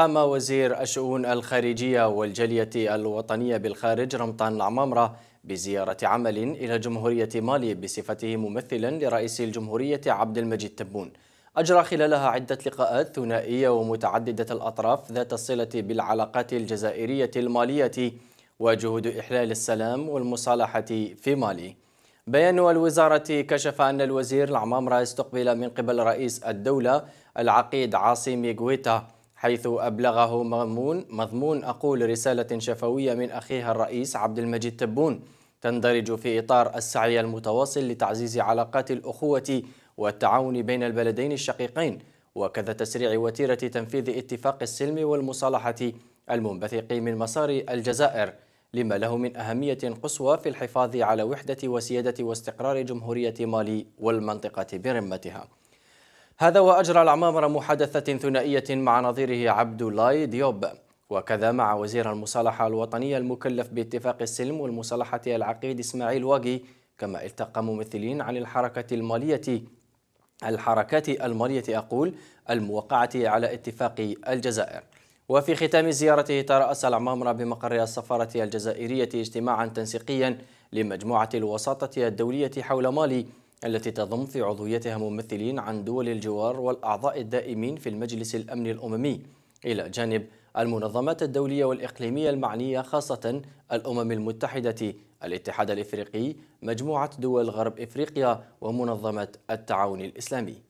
قام وزير الشؤون الخارجية والجالية الوطنية بالخارج رمطان العمامره بزيارة عمل إلى جمهورية مالي بصفته ممثلا لرئيس الجمهورية عبد المجيد تبون، أجرى خلالها عدة لقاءات ثنائية ومتعددة الأطراف ذات الصلة بالعلاقات الجزائرية المالية وجهود إحلال السلام والمصالحة في مالي. بيان الوزارة كشف أن الوزير العمامره استقبل من قبل رئيس الدولة العقيد عاصمي جويتا، حيث أبلغه مضمون رسالة شفوية من أخيها الرئيس عبد المجيد تبون تندرج في إطار السعي المتواصل لتعزيز علاقات الأخوة والتعاون بين البلدين الشقيقين، وكذا تسريع وتيرة تنفيذ اتفاق السلم والمصالحة المنبثق من مسار الجزائر، لما له من أهمية قصوى في الحفاظ على وحدة وسيادة واستقرار جمهورية مالي والمنطقة برمتها. هذا وأجرى العمامرة محادثة ثنائية مع نظيره عبد الله ديوب، وكذا مع وزير المصالحة الوطنية المكلف باتفاق السلم والمصالحة العقيد اسماعيل واقي، كما التقى ممثلين عن الحركات المالية الموقعة على اتفاق الجزائر. وفي ختام زيارته ترأس العمامرة بمقر السفارة الجزائرية اجتماعا تنسيقيا لمجموعة الوساطة الدولية حول مالي، التي تضم في عضويتها ممثلين عن دول الجوار والأعضاء الدائمين في المجلس الأمن الأممي، إلى جانب المنظمات الدولية والإقليمية المعنية، خاصة الأمم المتحدة، الاتحاد الإفريقي، مجموعة دول غرب إفريقيا، ومنظمة التعاون الإسلامي.